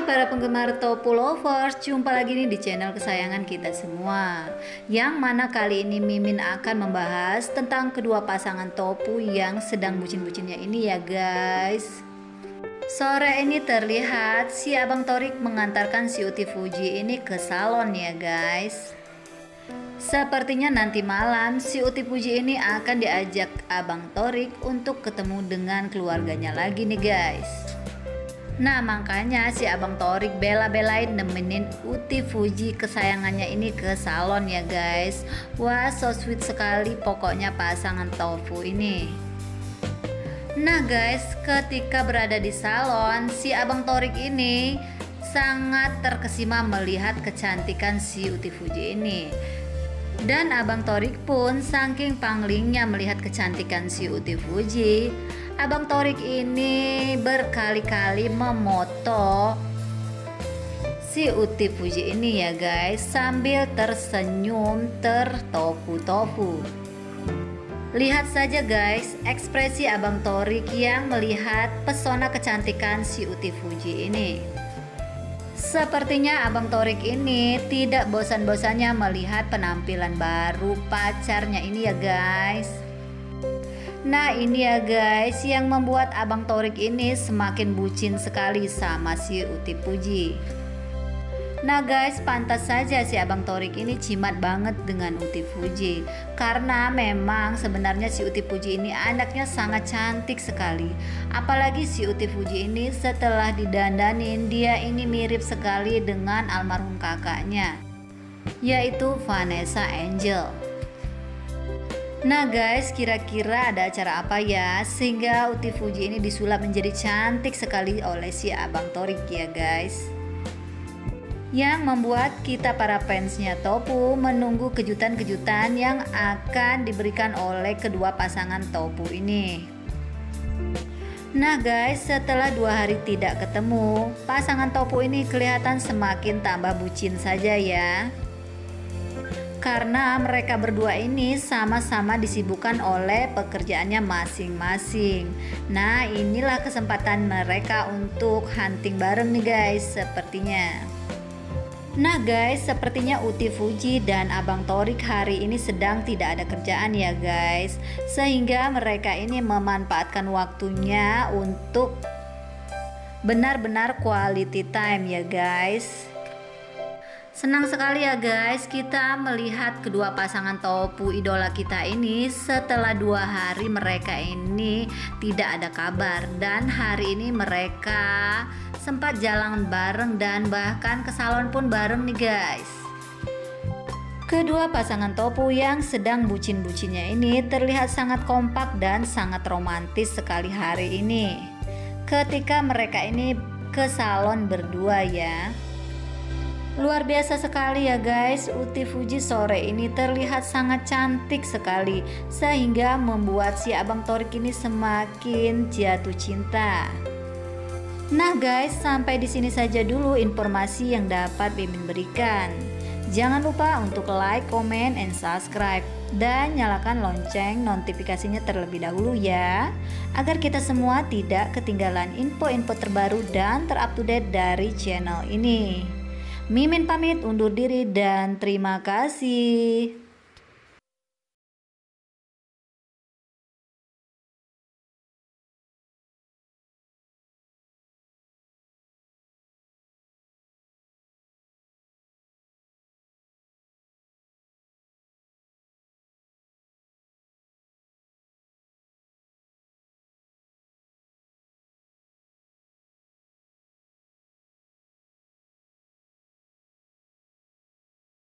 Hai para penggemar Topu Lovers, jumpa lagi nih di channel kesayangan kita semua. Yang mana kali ini Mimin akan membahas tentang kedua pasangan Topu yang sedang bucin-bucinnya ini ya guys. Sore ini terlihat si Abang Torik mengantarkan si Uti Fuji ini ke salon ya guys. Sepertinya nanti malam si Uti Fuji ini akan diajak Abang Torik untuk ketemu dengan keluarganya lagi nih guys. Nah makanya si Abang Torik bela-belain nemenin Uti Fuji kesayangannya ini ke salon ya guys. Wah, so sweet sekali pokoknya pasangan Topu ini. Nah guys, ketika berada di salon, si Abang Torik ini sangat terkesima melihat kecantikan si Uti Fuji ini. Dan Abang Torik pun saking panglingnya melihat kecantikan si Uti Fuji, Abang Torik ini berkali-kali memoto si Uti Fuji ini ya guys, sambil tersenyum tertopu-topu. Lihat saja guys ekspresi Abang Torik yang melihat pesona kecantikan si Uti Fuji ini. Sepertinya Abang Torik ini tidak bosan-bosannya melihat penampilan baru pacarnya ini ya guys. Nah ini ya guys yang membuat Abang Torik ini semakin bucin sekali sama si Uti Fuji. Nah guys, pantas saja si Abang Torik ini jimat banget dengan Uti Fuji, karena memang sebenarnya si Uti Fuji ini anaknya sangat cantik sekali. Apalagi si Uti Fuji ini setelah didandanin, dia ini mirip sekali dengan almarhum kakaknya, yaitu Vanessa Angel. Nah guys, kira-kira ada acara apa ya sehingga Uti Fuji ini disulap menjadi cantik sekali oleh si Abang Torik ya guys, yang membuat kita para fansnya Topu menunggu kejutan-kejutan yang akan diberikan oleh kedua pasangan Topu ini. Nah guys, setelah 2 hari tidak ketemu, pasangan Topu ini kelihatan semakin tambah bucin saja ya, karena mereka berdua ini sama-sama disibukkan oleh pekerjaannya masing-masing. Nah inilah kesempatan mereka untuk hunting bareng nih guys sepertinya. Nah guys, sepertinya Uti Fuji dan Abang Torik hari ini sedang tidak ada kerjaan ya guys, sehingga mereka ini memanfaatkan waktunya untuk benar-benar quality time ya guys. Senang sekali ya guys kita melihat kedua pasangan Topu idola kita ini setelah 2 hari mereka ini tidak ada kabar, dan hari ini mereka sempat jalan bareng dan bahkan ke salon pun bareng nih guys. Kedua pasangan Topu yang sedang bucin-bucinnya ini terlihat sangat kompak dan sangat romantis sekali hari ini ketika mereka ini ke salon berdua ya. Luar biasa sekali ya guys, Uti Fuji sore ini terlihat sangat cantik sekali sehingga membuat si Abang Torik ini semakin jatuh cinta. Nah guys, sampai di sini saja dulu informasi yang dapat Mimin berikan. Jangan lupa untuk like, comment, and subscribe, dan nyalakan lonceng notifikasinya terlebih dahulu ya, agar kita semua tidak ketinggalan info-info terbaru dan terupdate dari channel ini. Mimin pamit undur diri dan terima kasih.